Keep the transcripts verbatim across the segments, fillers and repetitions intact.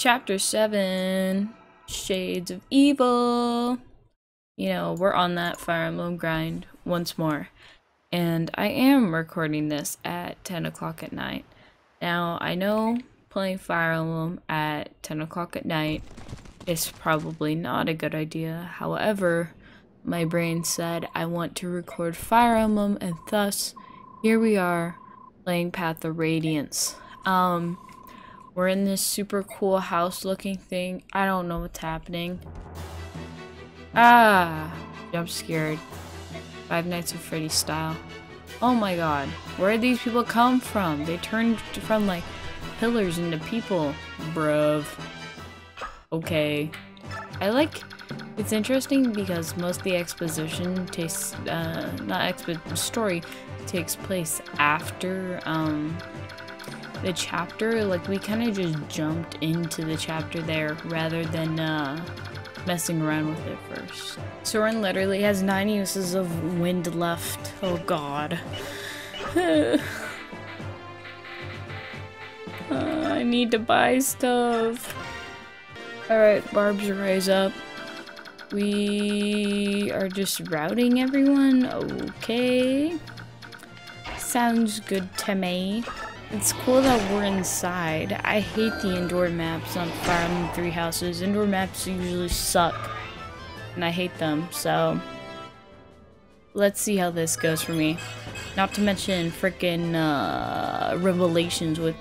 Chapter seven, Shades of Evil. You know, we're on that Fire Emblem grind once more. And I am recording this at ten o'clock at night. Now, I know playing Fire Emblem at ten o'clock at night is probably not a good idea. However, my brain said I want to record Fire Emblem, and thus, here we are playing Path of Radiance. Um, we're in this super cool house looking thing. I don't know what's happening. Ah, jump scared. Five Nights at Freddy's style. Oh my god, where did these people come from? They turned from like pillars into people, bruv. Okay. I like, it's interesting because most of the exposition takes, uh, not expo- story takes place after, um, the chapter. Like, we kind of just jumped into the chapter there rather than, uh, messing around with it first. Soren literally has nine uses of wind left. Oh god. uh, I need to buy stuff. Alright, Barb's rise up. We are just routing everyone. Okay. Sounds good to me. It's cool that we're inside. I hate the indoor maps on Fire Emblem Three Houses. Indoor maps usually suck, and I hate them, so let's see how this goes for me. Not to mention frickin' uh, Revelations, which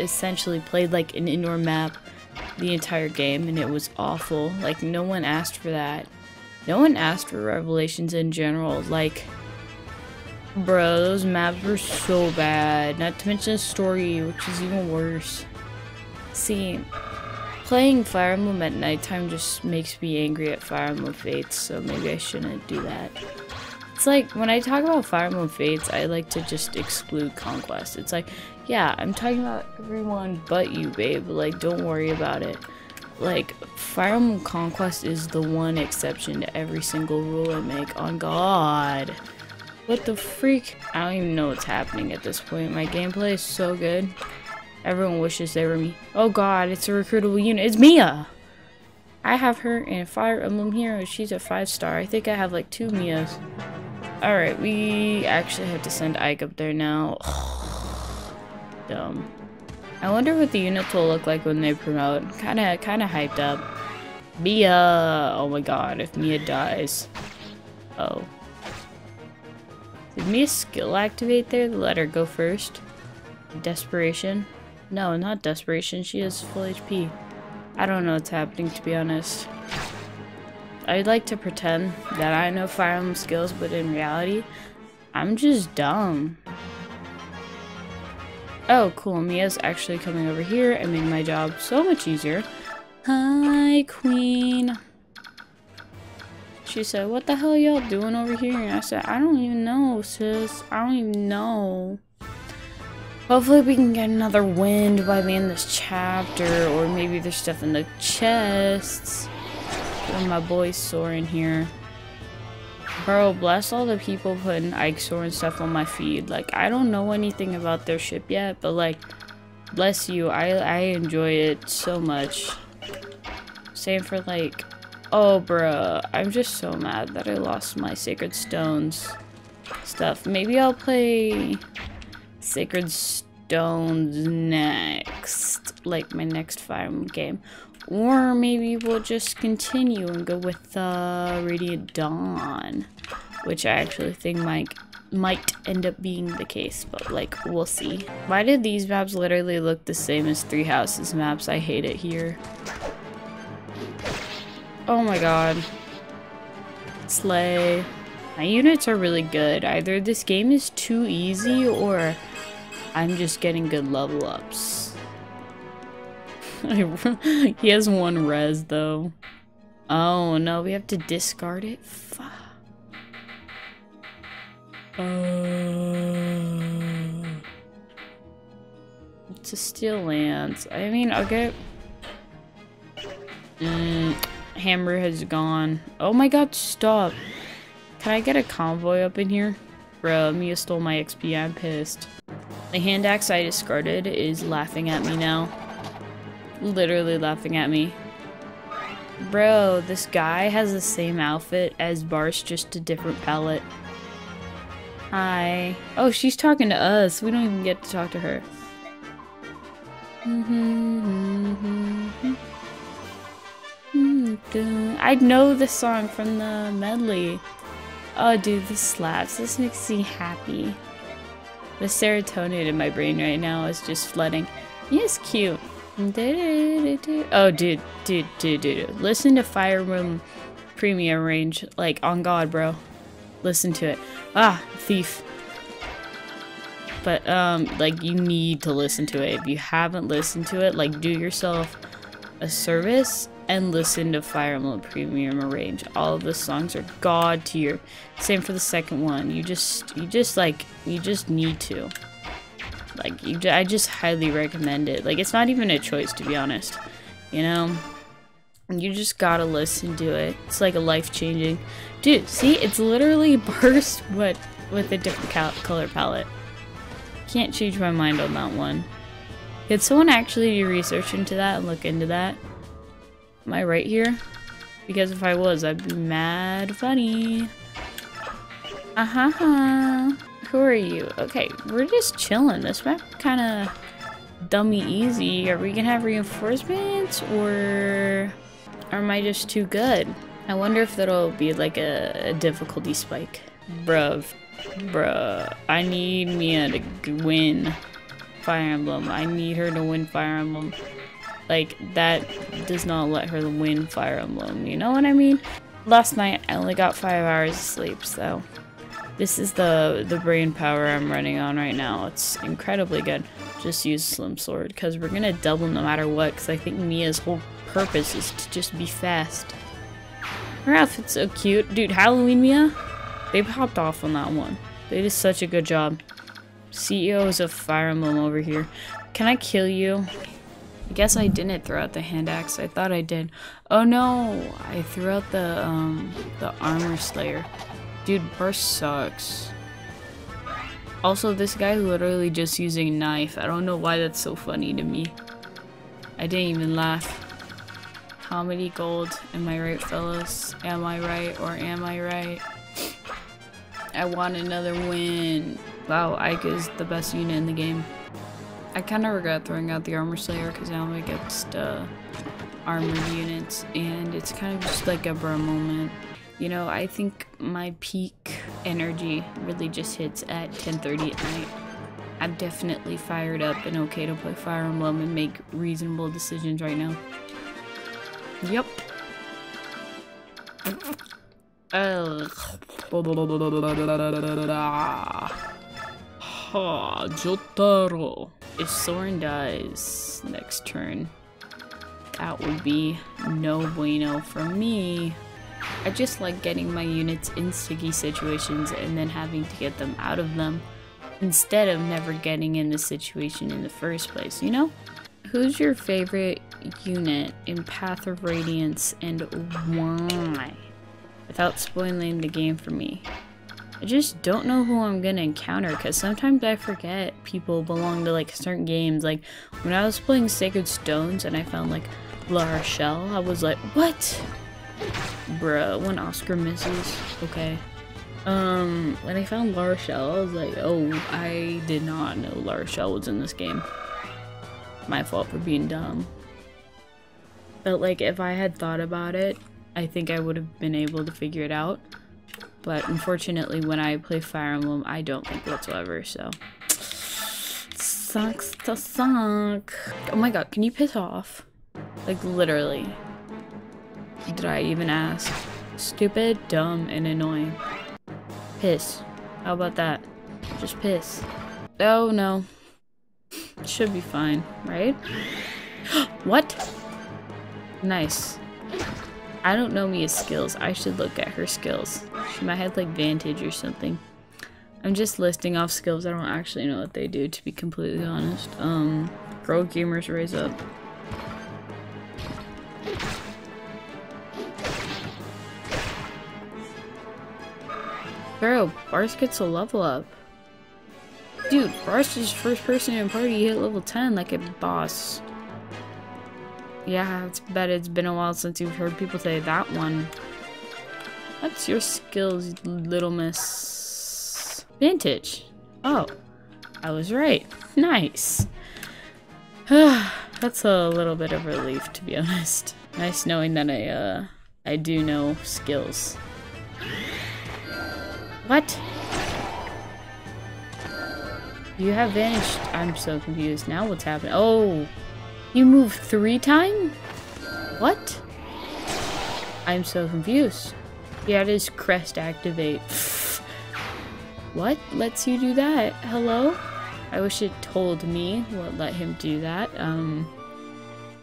essentially played like an indoor map the entire game, and it was awful. Like, no one asked for that. No one asked for Revelations in general. Like, bro, those maps were so bad. Not to mention the story, which is even worse. See, playing Fire Emblem at nighttime just makes me angry at Fire Emblem Fates, so maybe I shouldn't do that. It's like, when I talk about Fire Emblem Fates, I like to just exclude Conquest. It's like, yeah, I'm talking about everyone but you, babe. Like, don't worry about it. Like, Fire Emblem Conquest is the one exception to every single rule I make. On God. What the freak? I don't even know what's happening at this point. My gameplay is so good. Everyone wishes they were me. Oh god, it's a recruitable unit. It's Mia! I have her in Fire Emblem Heroes. She's a five star. I think I have like two Mias. Alright, we actually have to send Ike up there now. Dumb. I wonder what the units will look like when they promote. Kinda, kinda hyped up. Mia! Oh my god, if Mia dies. Oh. Did Mia skill activate there? Let her go first. Desperation? No, not desperation. She has full H P. I don't know what's happening, to be honest. I'd like to pretend that I know Fire Emblem skills, but in reality, I'm just dumb. Oh, cool. Mia's actually coming over here and making my job so much easier. Hi, Queen. She said, what the hell y'all doing over here? And I said, I don't even know, sis. I don't even know. Hopefully we can get another wind by the end of this chapter. Or maybe there's stuff in the chests. And my boy Soren here. Bro, bless all the people putting Ike, Soren stuff on my feed. Like, I don't know anything about their ship yet. But, like, bless you. I, I enjoy it so much. Same for, like... Oh, bruh, I'm just so mad that I lost my Sacred Stones stuff. Maybe I'll play Sacred Stones next, like my next Fire Emblem game. Or maybe we'll just continue and go with uh, Radiant Dawn, which I actually think might, might end up being the case, but like, we'll see. Why did these maps literally look the same as Three Houses maps? I hate it here. Oh my god. Slay. My units are really good. Either this game is too easy or I'm just getting good level ups. He has one res though. Oh no, we have to discard it? Fuck. Uh, it's a steel lance. I mean, okay. Mmm. Hammer has gone. Oh my god, stop. Can I get a convoy up in here? Bro, Mia stole my X P. I'm pissed. The hand axe I discarded is laughing at me now. literally laughing at me. Bro, this guy has the same outfit as Barst, just a different palette. Hi. Oh, she's talking to us. We don't even get to talk to her. I know this song from the medley. Oh, dude, this slaps. This makes me happy. The serotonin in my brain right now is just flooding. He is cute. Oh, dude, dude, dude, dude. Listen to Fire Emblem Premium Arrange. Like, on God, bro. Listen to it. Ah, thief. But, um, like, you need to listen to it. If you haven't listened to it, like, do yourself a service and listen to Fire Emblem Premium Arrange. All of the songs are god tier. Same for the second one. You just, you just, like, you just need to. Like, you, I just highly recommend it. Like, it's not even a choice, to be honest. You know? You just gotta listen to it. It's like a life-changing. Dude, see? It's literally Barst with, with a different color palette. Can't change my mind on that one. Could someone actually do research into that and look into that? Am I right here? Because if I was, I'd be mad funny. Uh-huh. -huh. Who are you? Okay, we're just chilling. This map kind of dummy easy. Are we gonna have reinforcements, or, or am I just too good? I wonder if that'll be like a, a difficulty spike. Bruv. Bruh. I need Mia to win Fire Emblem. I need her to win Fire Emblem. Like, that does not let her win Fire Emblem, you know what I mean? Last night, I only got five hours of sleep, so... This is the, the brain power I'm running on right now. It's incredibly good. Just use Slim Sword, because we're gonna double no matter what, because I think Mia's whole purpose is to just be fast. Her outfit's so cute. Dude, Halloween Mia? They popped off on that one. They did such a good job. C E O is a Fire Emblem over here. Can I kill you? I guess I didn't throw out the hand axe. I thought I did. Oh no! I threw out the um the armor slayer. Dude, Barst sucks. Also, this guy's literally just using knife. I don't know why that's so funny to me. I didn't even laugh. Comedy gold. Am I right, fellas? Am I right or am I right? I want another win. Wow, Ike is the best unit in the game. I kind of regret throwing out the armor slayer because now I'm against uh, armored units, and it's kind of just like a bro moment. You know, I think my peak energy really just hits at ten thirty at night. I'm definitely fired up and okay to play Fire Emblem and make reasonable decisions right now. Yep. Ugh. Ha, Jotaro. If Soren dies next turn, that would be no bueno for me. I just like getting my units in sticky situations and then having to get them out of them instead of never getting in the situation in the first place, you know? Who's your favorite unit in Path of Radiance and why? Without spoiling the game for me. I just don't know who I'm gonna encounter, because sometimes I forget people belong to like certain games. Like when I was playing Sacred Stones and I found like Larshell, I was like, what? Bruh, when Oscar misses, okay. Um, when I found Larshell, I was like, oh, I did not know Larshell was in this game. My fault for being dumb. But like if I had thought about it, I think I would have been able to figure it out. But unfortunately, when I play Fire Emblem, I don't think whatsoever, so. Sucks to suck. Oh my god, can you piss off? Like, literally. Did I even ask? Stupid, dumb, and annoying. Piss. How about that? Just piss. Oh no. Should be fine, right? What? Nice. I don't know Mia's skills. I should look at her skills. She might have like Vantage or something. I'm just listing off skills. I don't actually know what they do, to be completely honest. Um, girl gamers, raise up. Bro, Barst gets a level up. Dude, Barst is first person in party. He hit level ten like a boss. Yeah, it's bet it's been a while since you've heard people say that one. That's your skills, little miss. Vintage. Oh, I was right. Nice. That's a little bit of relief, to be honest. Nice knowing that I, uh, I do know skills. What? You have vanished. I'm so confused. Now what's happening? Oh! You move three times? What? I'm so confused. Yeah, it is crest activate. What lets you do that? Hello? I wish it told me what let him do that. Um.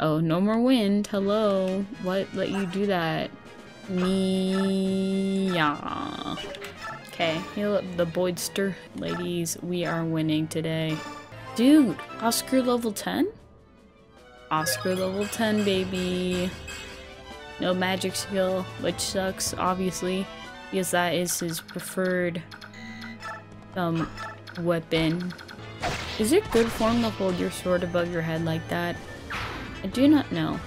Oh, no more wind. Hello. What let you do that? Mia. Okay, heal up the Boydster. Ladies, we are winning today. Dude, Oscar level ten? Oscar level ten, baby. No magic skill, which sucks, obviously, because that is his preferred um, weapon. Is it good form to hold your sword above your head like that? I do not know.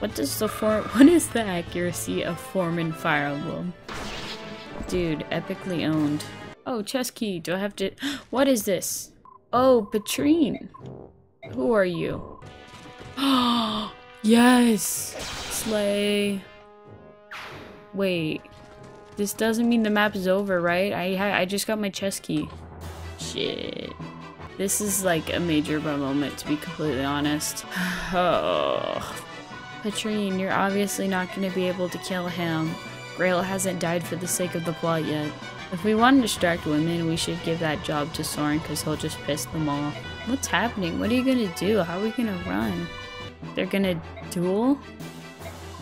What does the form? What is the accuracy of form in Fire Emblem? Dude, epically owned. Oh, chest key. Do I have to? What is this? Oh, Petrine. Who are you? Oh, yes. Slay. Wait, this doesn't mean the map is over, right? I I just got my chest key. Shit. This is like a major bum moment, to be completely honest. Oh. Petrine, you're obviously not going to be able to kill him. Grail hasn't died for the sake of the plot yet. If we want to distract women, we should give that job to Soren, because he'll just piss them off. What's happening? What are you going to do? How are we going to run? They're going to duel?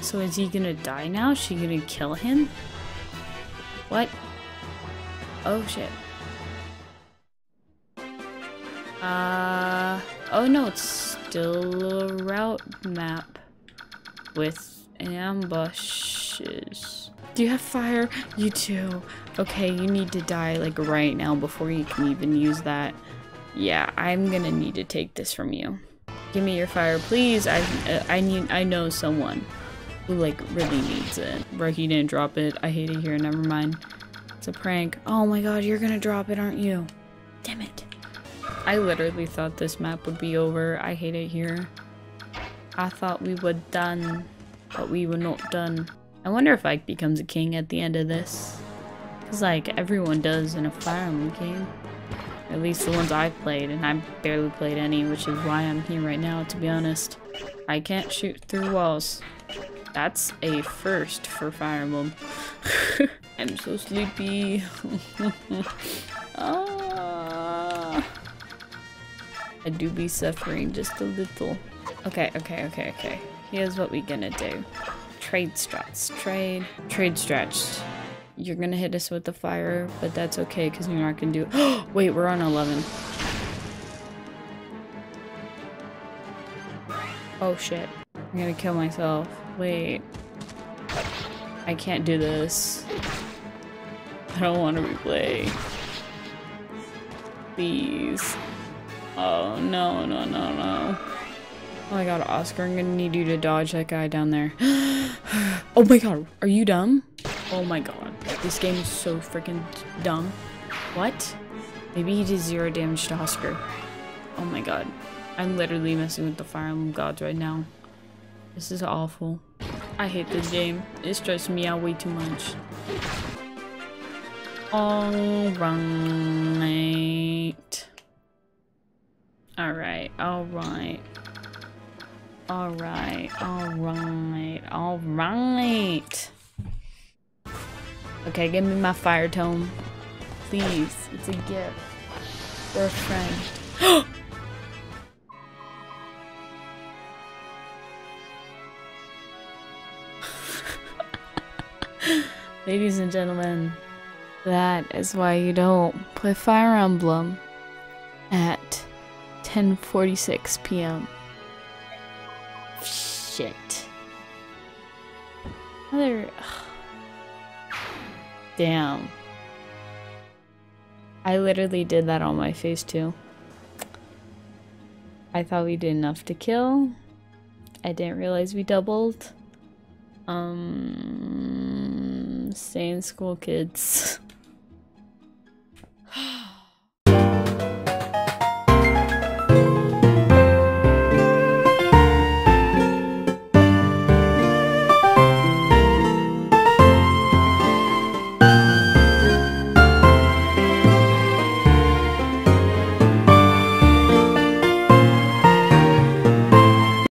So is he going to die now? Is she going to kill him? What? Oh, shit. Uh, oh no, it's still a route map with ambushes. Do you have fire? You too. Okay, you need to die like right now before you can even use that. Yeah, I'm gonna need to take this from you. Give me your fire, please. I uh, I need I know someone who like really needs it. Bro, he didn't drop it. I hate it here. Never mind. It's a prank. Oh my God, you're gonna drop it, aren't you? Damn it. I literally thought this map would be over. I hate it here. I thought we were done, but we were not done. I wonder if Ike becomes a king at the end of this. Cause like everyone does in a Fire Emblem game. At least the ones I played, and I barely played any, which is why I'm here right now, to be honest. I can't shoot through walls. That's a first for Fire Emblem. I'm so sleepy. Oh. I do be suffering just a little. Okay, okay, okay, okay. Here's what we're gonna do. Trade strats. Trade. Trade strats. You're gonna hit us with the fire, but that's okay because you're not gonna do it. Wait, we're on eleven. Oh shit. I'm gonna kill myself. Wait. I can't do this. I don't want to replay. Please. Oh, no, no, no, no. Oh my God, Oscar, I'm gonna need you to dodge that guy down there. Oh my God, are you dumb? Oh my God, this game is so freaking dumb. What? Maybe he did zero damage to Oscar. Oh my God. I'm literally messing with the Fire Emblem gods right now. This is awful. I hate this game. It stresses me out way too much. All right. Alright, alright. Alright, alright, alright. Okay, give me my fire tome. Please, it's a gift. For a friend. Ladies and gentlemen, that is why you don't play Fire Emblem at ten forty-six p m Shit. Another. Ugh. Damn. I literally did that on my face too. I thought we did enough to kill. I didn't realize we doubled. Um, stay in school, kids.